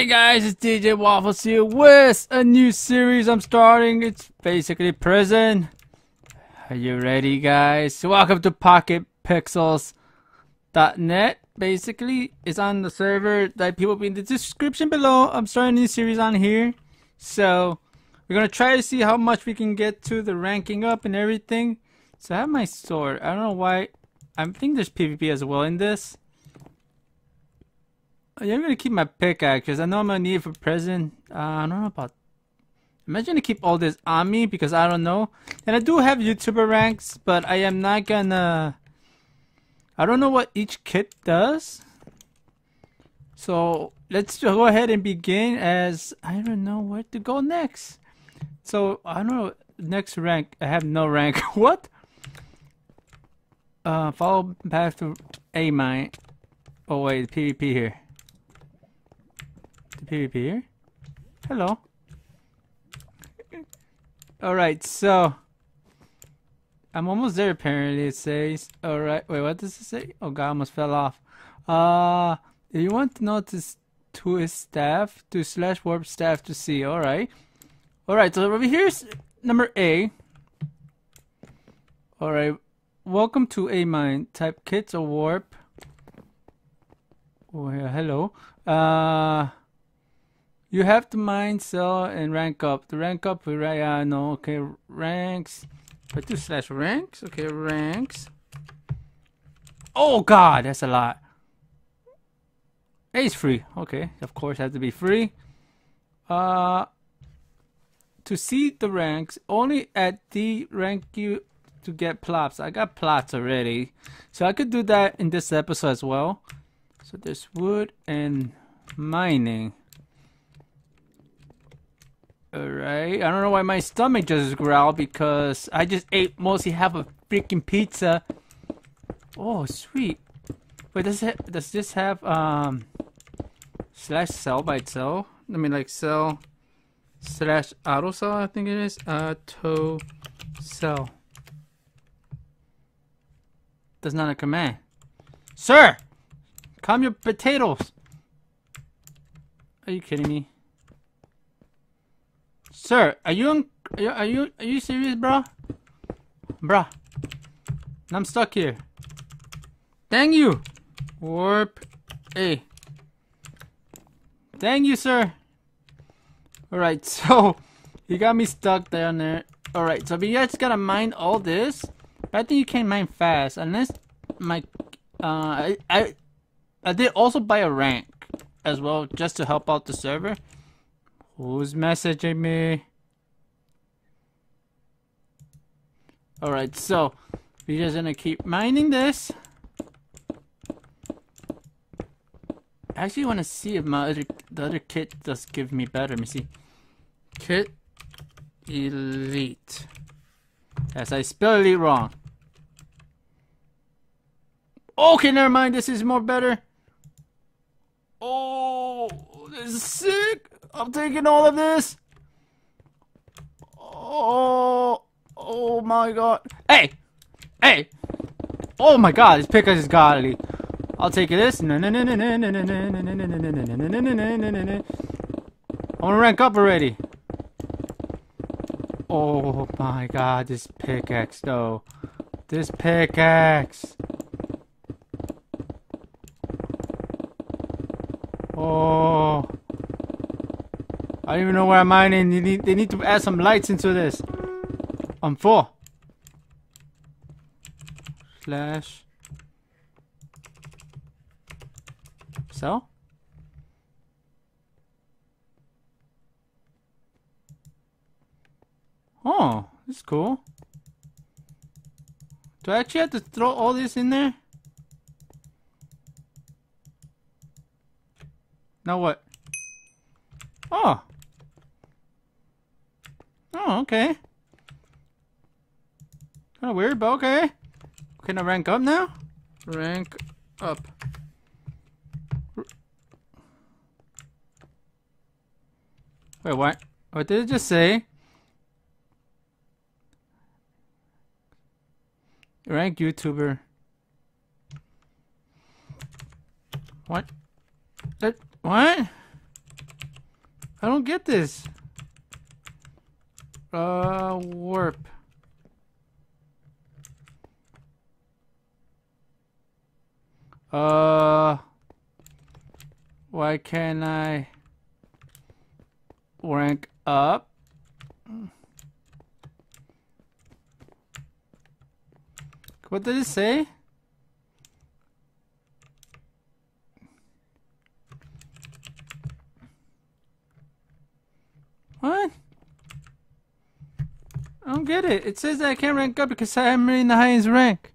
Hey guys, it's DJ Waffles here with a new series I'm starting. It's basically prison. Are you ready, guys? Welcome to PocketPixels.net. Basically, it's on the server that people will be in the description below. I'm starting a new series on here. So, we're going to try to see how much we can get to the ranking up and everything. So, I have my sword. I don't know why. I think there's PvP as well in this. Yeah, I'm gonna keep my pickaxe because I know I'm gonna need it for prison. I don't know about. I'm just gonna keep all this on me because I don't know. And I do have YouTuber ranks, but I am not gonna. I don't know what each kit does. So let's go ahead and begin. As I don't know where to go next. So I don't know next rank. I have no rank. What? Follow path to A mine. Oh wait, PvP here. PvP here. Hello. Alright, so I'm almost there apparently, it says. Alright, wait, what does it say? Oh god, I almost fell off. If you want to notice to his staff, to slash warp staff to see, alright. Alright, so over here's number A. Alright. Welcome to A mine. Type kits or warp. Oh yeah, hello. You have to mine, sell, and rank up. To rank up, right? No, okay, ranks. I do slash ranks. Okay, ranks. Oh god, that's a lot. A is free. Okay, of course, has to be free. To see the ranks, only at the rank you to get plots. I got plots already, so I could do that in this episode as well. So there's wood and mining. Alright, I don't know why my stomach just growled because I just ate mostly half a freaking pizza. Oh, sweet. Wait, does this have slash sell by itself? I mean, like sell slash auto sell, I think it is. Auto sell. That's not a command. Sir! Calm your potatoes! Are you kidding me? Sir, are you serious, bro? Bruh. I'm stuck here. Dang you! Warp A. Dang you, sir! Alright, so you got me stuck down there. Alright, so we just gotta mine all this. But I think you can't mine fast unless my I did also buy a rank as well just to help out the server. Who's messaging me? Alright, so we're just gonna keep mining this. I actually wanna see if my the other kit does give me better. Let me see. Kit Elite. Yes, I spelled it wrong. Okay, never mind, this is more better. Oh, this is sick. I'm taking all of this. Oh my god. Hey. Oh my god, this pickaxe is godly. I'll take this. I wanna rank up already. Oh my god, this pickaxe though. This pickaxe. Oh, I don't even know where I'm mining. They need to add some lights into this. I'm full. Slash. So? Oh, this is cool. Do I actually have to throw all this in there? Now what? Oh. Oh, okay. Kinda weird, but okay. Can I rank up now? Rank up. Wait, what? What did it just say? Rank YouTuber. What? That. What? I don't get this. Warp. Why can't I rank up? What did it say? What? I don't get it. It says that I can't rank up because I am in the highest rank.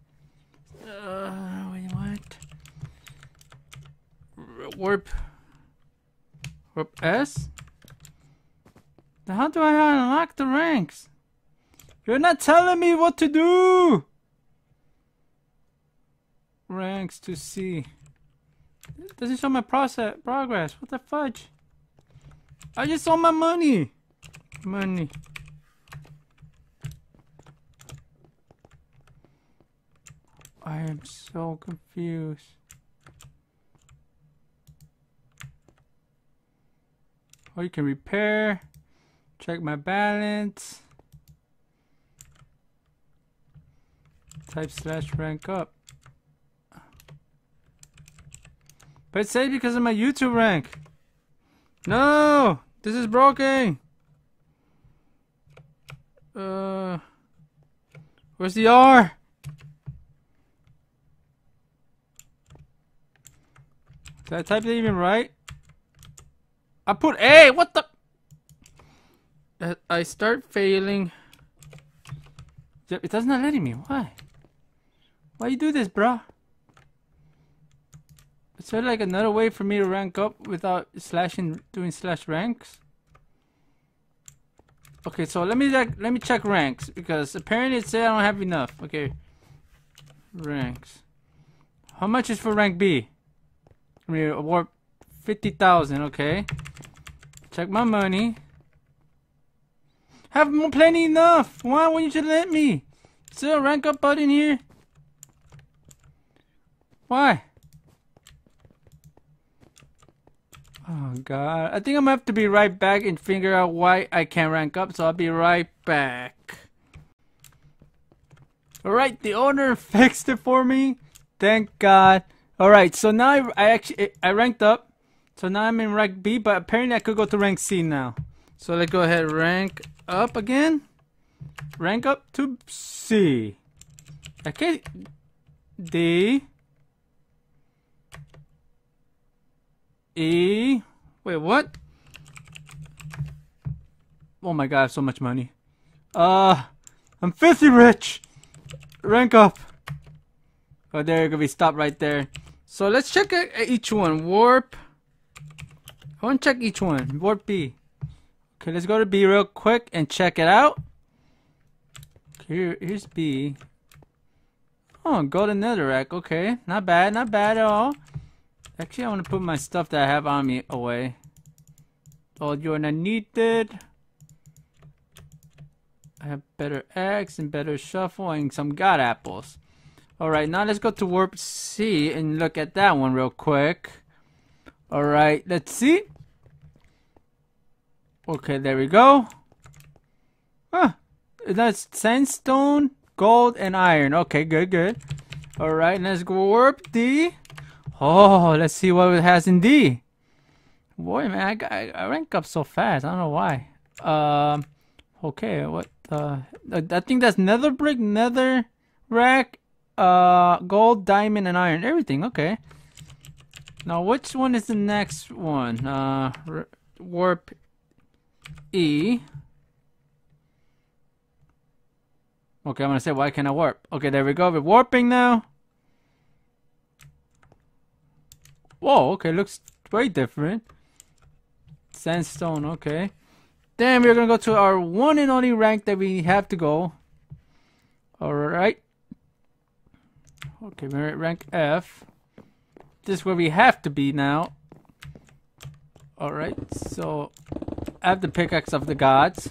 Wait, what? Warp. Warp S? Then how do I unlock the ranks? You're not telling me what to do! Ranks to see. It doesn't show my progress. What the fudge? I just saw my money. Money. I am so confused. Oh, you can repair. Check my balance. Type slash rank up. But it's saved because of my YouTube rank. No! This is broken! Where's the R? Did I type it even right? I put A! What the? I start failing. It does not let me. Why? Why you do this, bro? Is there like another way for me to rank up without slashing, doing slash ranks? Okay, so let me check ranks because apparently it said I don't have enough. Okay, ranks. How much is for rank B? I mean, award 50,000. Okay, check my money. Have more, plenty enough. Why won't you let me? Is there a rank up button here? Why? Oh god, I think I'm gonna have to be right back and figure out why I can't rank up, so I'll be right back. Alright, the owner fixed it for me. Thank god. Alright, so now I ranked up. So now I'm in rank B, but apparently I could go to rank C now. So let's go ahead, rank up again. Rank up to C. Okay, D. E. Wait, what? Oh my god, I have so much money. I'm 50 rich. Rank up. Oh, there you're gonna be stopped right there. So let's check each one. Warp. I want to check each one. Warp B. Okay, let's go to B real quick and check it out. Here's B. Oh, golden netherrack. Okay, not bad. Not bad at all. Actually, I want to put my stuff that I have on me away. Oh, you're not needed. I have better eggs and better shuffle and some god apples. Alright, now let's go to warp C and look at that one real quick. Alright, let's see. Okay, there we go. Huh. That's sandstone, gold, and iron. Okay, good, good. Alright, let's go warp D. Oh, let's see what it has in D. Boy, man, I rank up so fast. I don't know why. Okay, what? I think that's nether brick, nether rack, gold, diamond, and iron. Everything. Okay. Now, which one is the next one? Warp E. Okay, I'm gonna say why can't I warp? Okay, there we go. We're warping now. Whoa, okay, looks way different. Sandstone, okay. Then we're gonna go to our one and only rank that we have to go. Alright. Okay, we're at rank F. This is where we have to be now. Alright, so I have the pickaxe of the gods.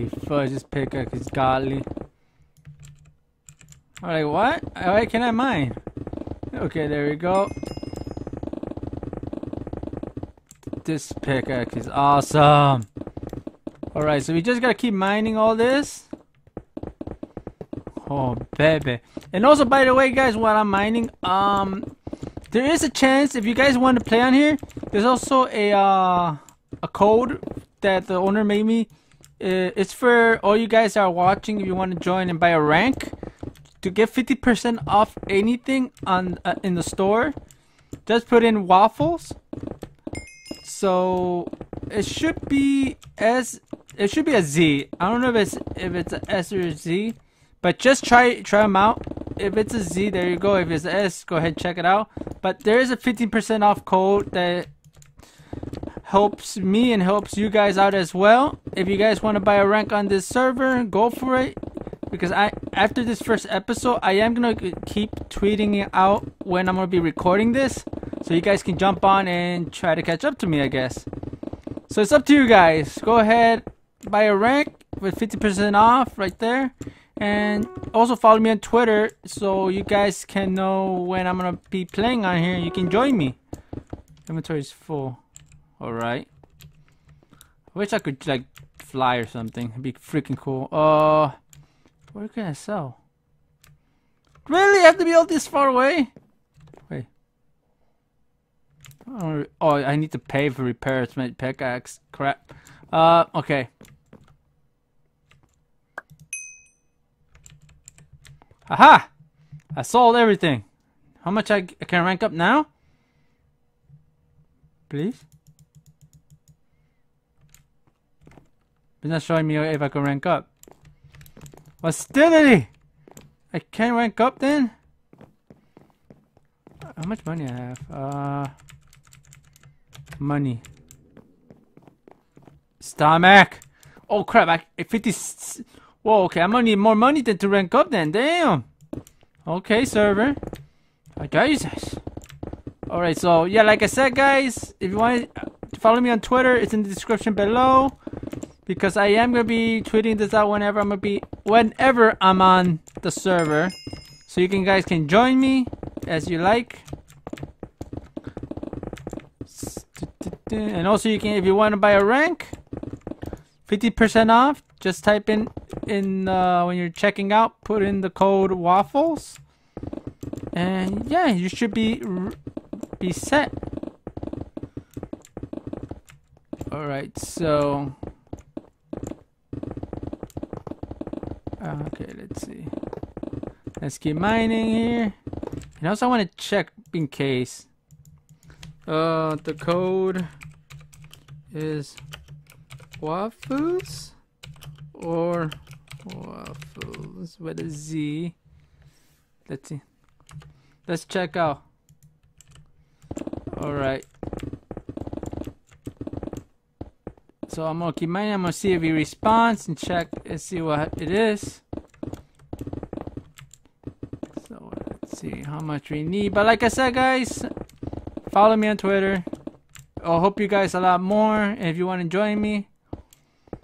Holy fudge, this pickaxe is godly. Alright, what? Why can't I mine? Okay, there we go. This pickaxe is awesome. Alright, so we just gotta keep mining all this. Oh, baby. And also, by the way, guys, while I'm mining, there is a chance, if you guys want to play on here, there's also a code that the owner made me. It's for all you guys that are watching. If you want to join and buy a rank to get 50% off anything on in the store, just put in Waffles. So it should be S. It should be a Z. I don't know if it's an S or a Z, but just try them out. If it's a Z, there you go. If it's an S, go ahead and check it out. But there is a 15% off code that helps me and helps you guys out as well. If you guys want to buy a rank on this server, go for it, because I, after this first episode, I am gonna keep tweeting it out when I'm gonna be recording this, so you guys can jump on and try to catch up to me, I guess. So it's up to you guys. Go ahead, buy a rank with 50% off right there, and also follow me on Twitter so you guys can know when I'm gonna be playing on here. You can join me. Inventory is full. Alright. I wish I could like fly or something. It'd be freaking cool. Where can I sell? Really? I have to be all this far away? Wait. Oh, I need to pay for repairs, my pickaxe. Crap. Okay. Aha! I sold everything. How much I can rank up now? Please? It's not showing me if I can rank up. Hostility! I can't rank up then? How much money I have? Money. Stomach! Oh crap, I 50... Whoa, okay, I'm gonna need more money than to rank up then, damn! Okay, server. Oh, Jesus. Alright, so, yeah, like I said, guys, if you want to follow me on Twitter, it's in the description below. Because I am gonna be tweeting this out whenever I'm on the server, so you guys can join me as you like. And also, you can, if you want to buy a rank, 50% off. Just type in when you're checking out, put in the code Waffles, and yeah, you should be set. All right, so. Okay, let's see. Let's keep mining here. And also I want to check in case. The code is Waffles or Waffles with a Z. Let's see. Let's check out. Alright. So I'm gonna keep mining. I'm gonna see if he responds and check and see what it is. So let's see how much we need. But like I said, guys, follow me on Twitter. I hope you guys a lot more. And if you want to join me,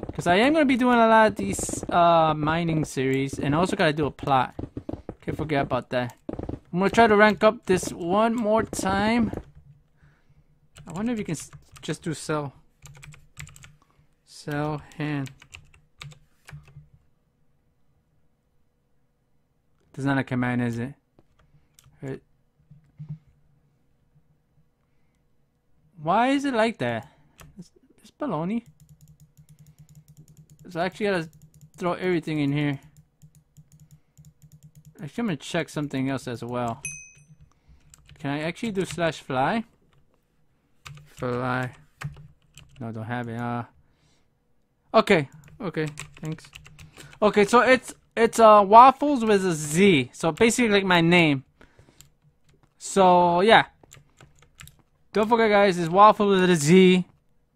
because I am gonna be doing a lot of these mining series, and I also gotta do a plot. Can't forget about that. I'm gonna try to rank up this one more time. I wonder if you can just do sell. Sell hand. That's not a command, is it? Right. Why is it like that? It's baloney. So I actually gotta throw everything in here. Actually, I'm gonna check something else as well. Can I actually do slash fly? Fly. No, don't have it. Okay, thanks. Okay, so it's Waffles with a Z. So basically like my name. So yeah. Don't forget, guys, it's Waffles with a Z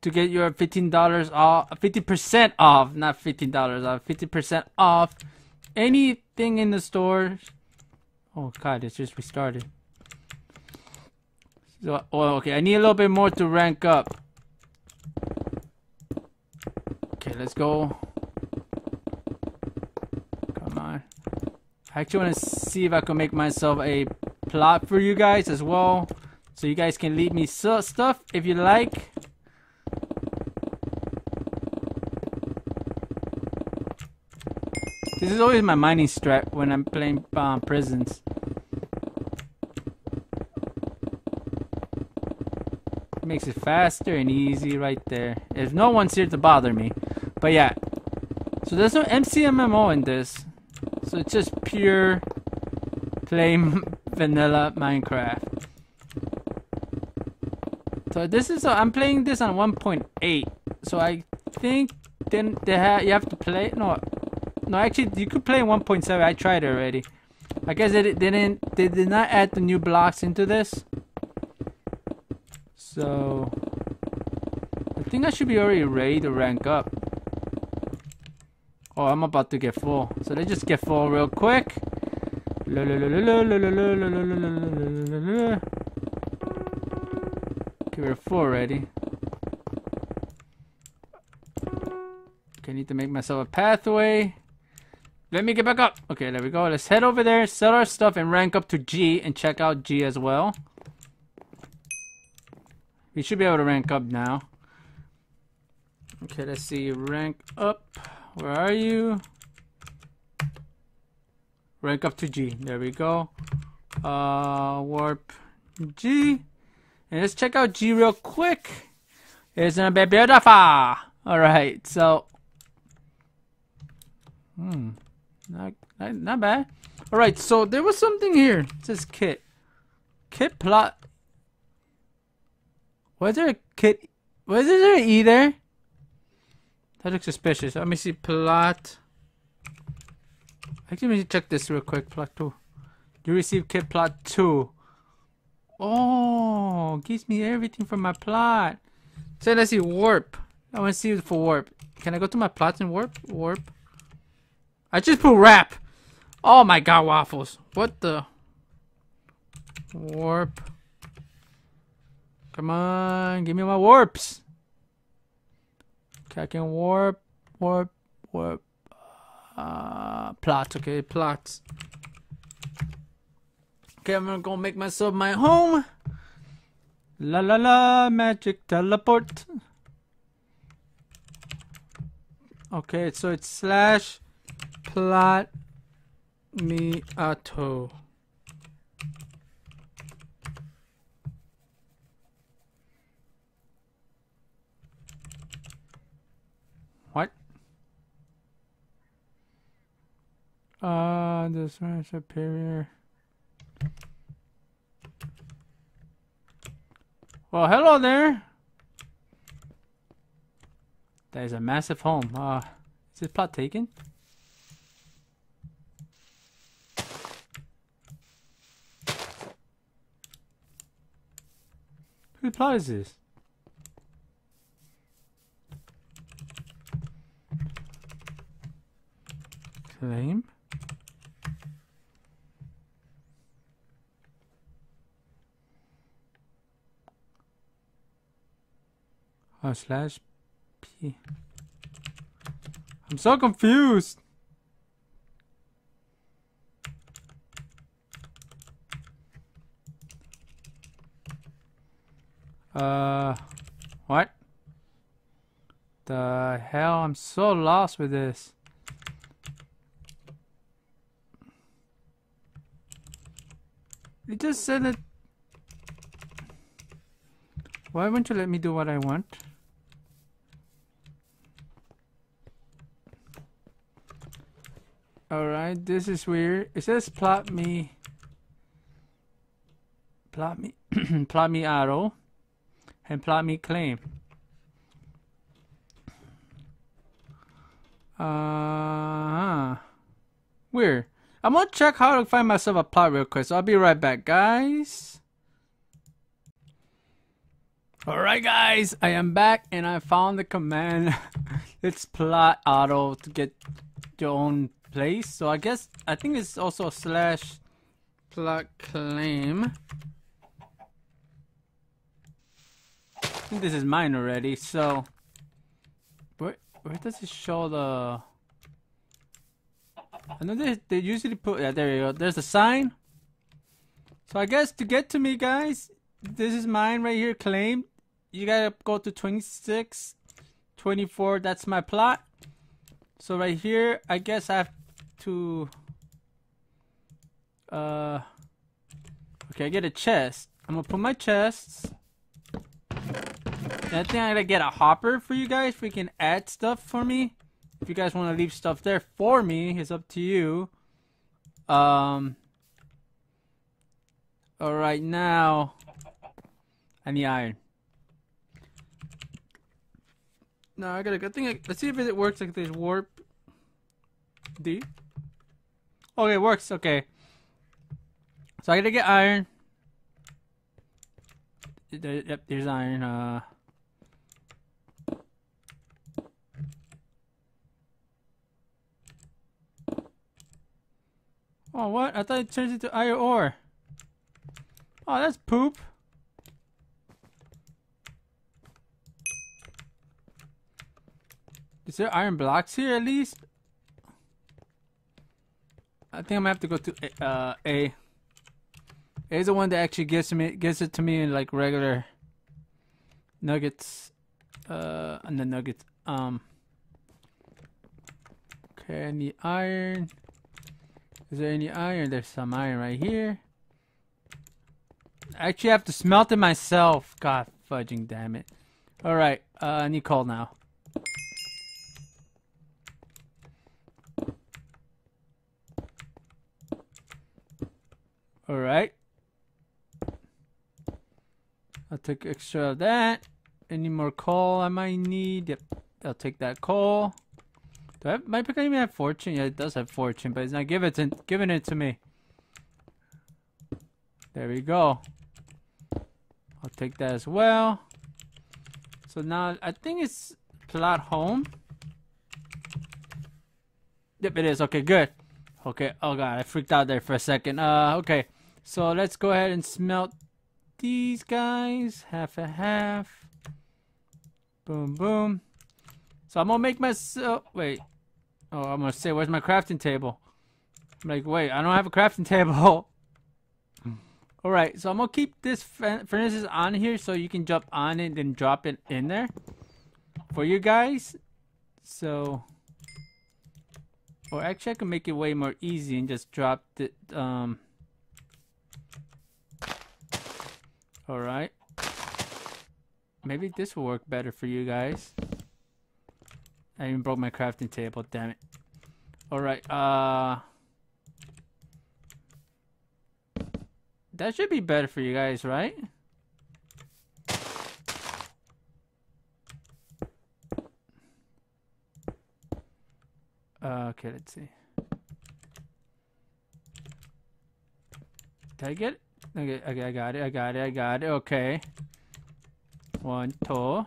to get your $15 off, 50% off, not $15 off, 50% off anything in the store. Oh god, it's just restarted. So okay, I need a little bit more to rank up. Let's go. I actually want to see if I can make myself a plot for you guys as well, so you guys can leave me stuff if you like. This is always my mining strat when I'm playing prisons. It makes it faster and easy right there. If no one's here to bother me. But yeah, so there's no MCMMO in this. So it's just pure, plain vanilla Minecraft. So this is, I'm playing this on 1.8. So I think then you have to play, no actually you could play 1.7. I tried already. I guess they did not add the new blocks into this. So I think I should be already ready to rank up. Oh, I'm about to get full. So let's just get full real quick. Okay, we're full already. Okay, I need to make myself a pathway. Let me get back up. Okay, there we go. Let's head over there, sell our stuff, and rank up to G and check out G as well. We should be able to rank up now. Okay, let's see. Rank up. Where are you? Rank up to G. There we go. Warp G. And let's check out G real quick. It's gonna be beautiful. Alright, so. Not bad. Alright, so there was something here. It says kit. Kit plot. Was there a kit? Was there an E there? That looks suspicious. Let me see. Plot. Actually, let me check this real quick. Plot 2. You received kit plot 2. Oh, gives me everything for my plot. So let's see. Warp. I want to see it for warp. Can I go to my plots and warp? Warp. I just put wrap. Oh my god, Waffles. What the? Warp. Come on. Give me my warps. Okay, I can warp. Plots. Okay, plots. Okay, I'm gonna go make myself my home. La la la, magic teleport. Okay, so it's slash plot me auto. This one's superior. Well, hello there. That is a massive home. Is this plot taken? Whose plot is this? Claim. Oh, slash P. I'm so confused. What? The hell? I'm so lost with this. It just said that. Why won't you let me do what I want? Alright, this is weird. It says plot me. Plot me. Plot me arrow. And plot me claim. Weird. I'm gonna check how to find myself a plot real quick. So I'll be right back, guys. Alright, guys. I am back and I found the command. It's plot auto to get your own place, so I guess I think it's also slash plot claim. I think this is mine already. So where does it show the I know they usually put, yeah, there you go, there's a sign. So I guess to get to me, guys, this is mine right here, claimed. You gotta go to 26, 24, that's my plot. So right here, I guess I have to, okay, I get a chest. I'm gonna put my chests. And I think I gotta get a hopper for you guys, freaking add stuff for me. If you guys want to leave stuff there for me, it's up to you. All right, now I need iron. Now I got a good thing. Let's see if it works. Like this warp D. Oh, it works. Okay. So I gotta get iron. Yep, there's iron. Oh, what? I thought it turns into iron ore. Oh, that's poop. Is there iron blocks here at least? I think I'm gonna have to go to A. A is the one that actually gives it to me in like regular nuggets. And the nuggets. Okay, I need iron. Is there any iron? There's some iron right here. I actually have to smelt it myself. God fudging, damn it. Alright, I need coal now. Alright. I'll take extra of that. Any more coal I might need? Yep, I'll take that coal. Do I have, my pick even have fortune? Yeah, it does have fortune, but it's not giving it to me. There we go. I'll take that as well. So now I think it's plot home. Yep, it is. Okay, good. Okay. Oh god, I freaked out there for a second. Okay. So let's go ahead and smelt these guys, half a half. Boom, boom. So I'm gonna make myself. Wait. Oh, I'm gonna say, where's my crafting table? I'm like, wait, I don't have a crafting table. All right, so I'm gonna keep this furnaces on here so you can jump on it and then drop it in there for you guys. So, or actually, I can make it way more easy and just drop it. All right, maybe this will work better for you guys. I even broke my crafting table, damn it. Alright, that should be better for you guys, right? Okay, let's see. Did I get it? Okay, okay, I got it, I got it, I got it, okay. 1, 2.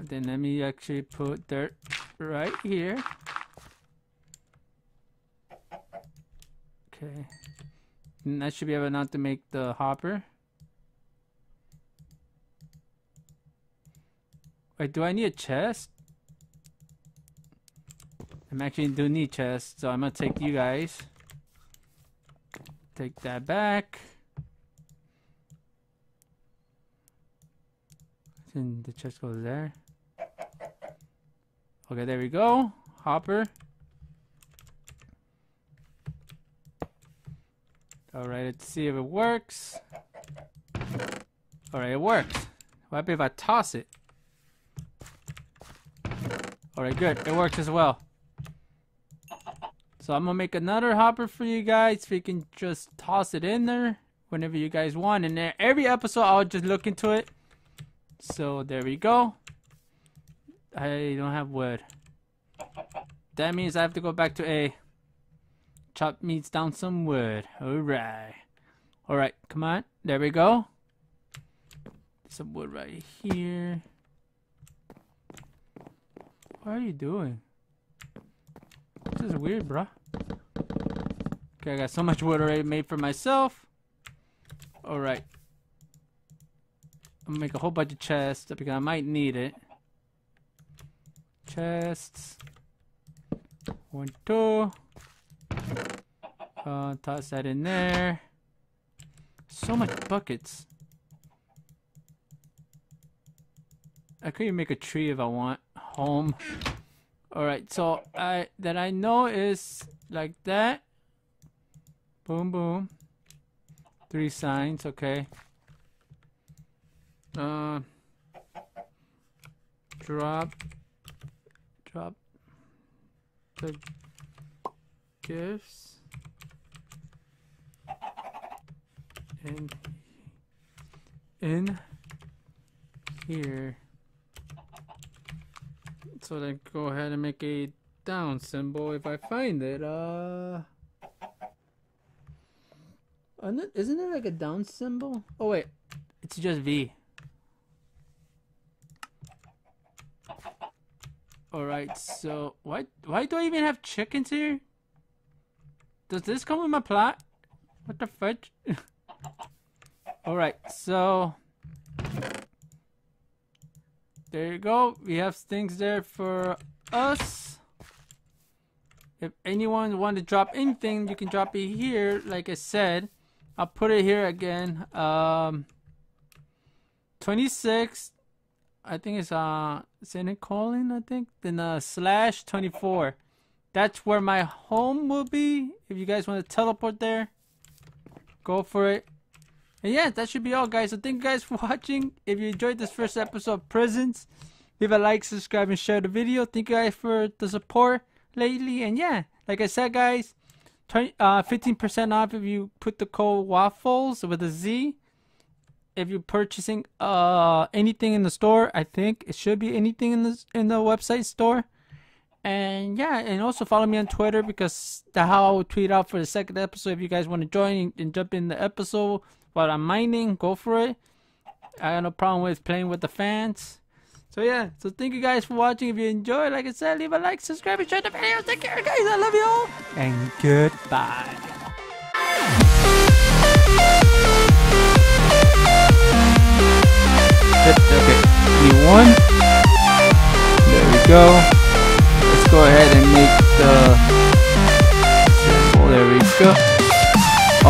Then let me actually put dirt right here. Okay. And that should be able not to make the hopper. Wait, do I need a chest? I'm actually do need chest, so I'm gonna take you guys. Take that back. And the chest goes there. Okay, there we go. Hopper. Alright, let's see if it works. Alright, it works. What happens if I toss it? Alright, good. It works as well. So I'm gonna make another hopper for you guys. So you can just toss it in there whenever you guys want. And every episode I'll just look into it. So there we go. I don't have wood. That means I have to go back to A. Chop meats down some wood. Alright. Alright, come on. There we go. Some wood right here. What are you doing? This is weird, bruh. Okay, I got so much wood already made for myself. Alright. I'm gonna make a whole bunch of chests because I might need it. Chests. 1, 2. Toss that in there. So much buckets. I could even make a tree if I want. Home. Alright, so I know is like that. Boom, boom. 3 signs, okay. Drop the gifts in here. So then go ahead and make a down symbol if I find it. Isn't it like a down symbol? Oh wait, it's just V. Alright, so why do I even have chickens here? Does this come with my plot? What the fudge? Alright, so there you go. We have things there for us. If anyone wants to drop anything, you can drop it here, like I said. I'll put it here again. 26, I think it's Saint Colin, I think. Then /24. That's where my home will be. If you guys want to teleport there, go for it. And yeah, that should be all, guys. So thank you guys for watching. If you enjoyed this first episode of Prisons, leave a like, subscribe, and share the video. Thank you guys for the support lately. And yeah, like I said, guys, 15% off if you put the code Waffles with a Z. If you're purchasing anything in the store, I think it should be anything in the website store. And yeah, and also follow me on Twitter, because that's how I will tweet out for the second episode. If you guys want to join and jump in the episode while I'm mining, go for it. I got no problem with playing with the fans. So yeah, so thank you guys for watching. If you enjoyed, like I said, leave a like, subscribe, and share the video. Take care, guys. I love you all. And goodbye. Okay, need one. There we go. Let's go ahead and make the symbol. There we go. Oh.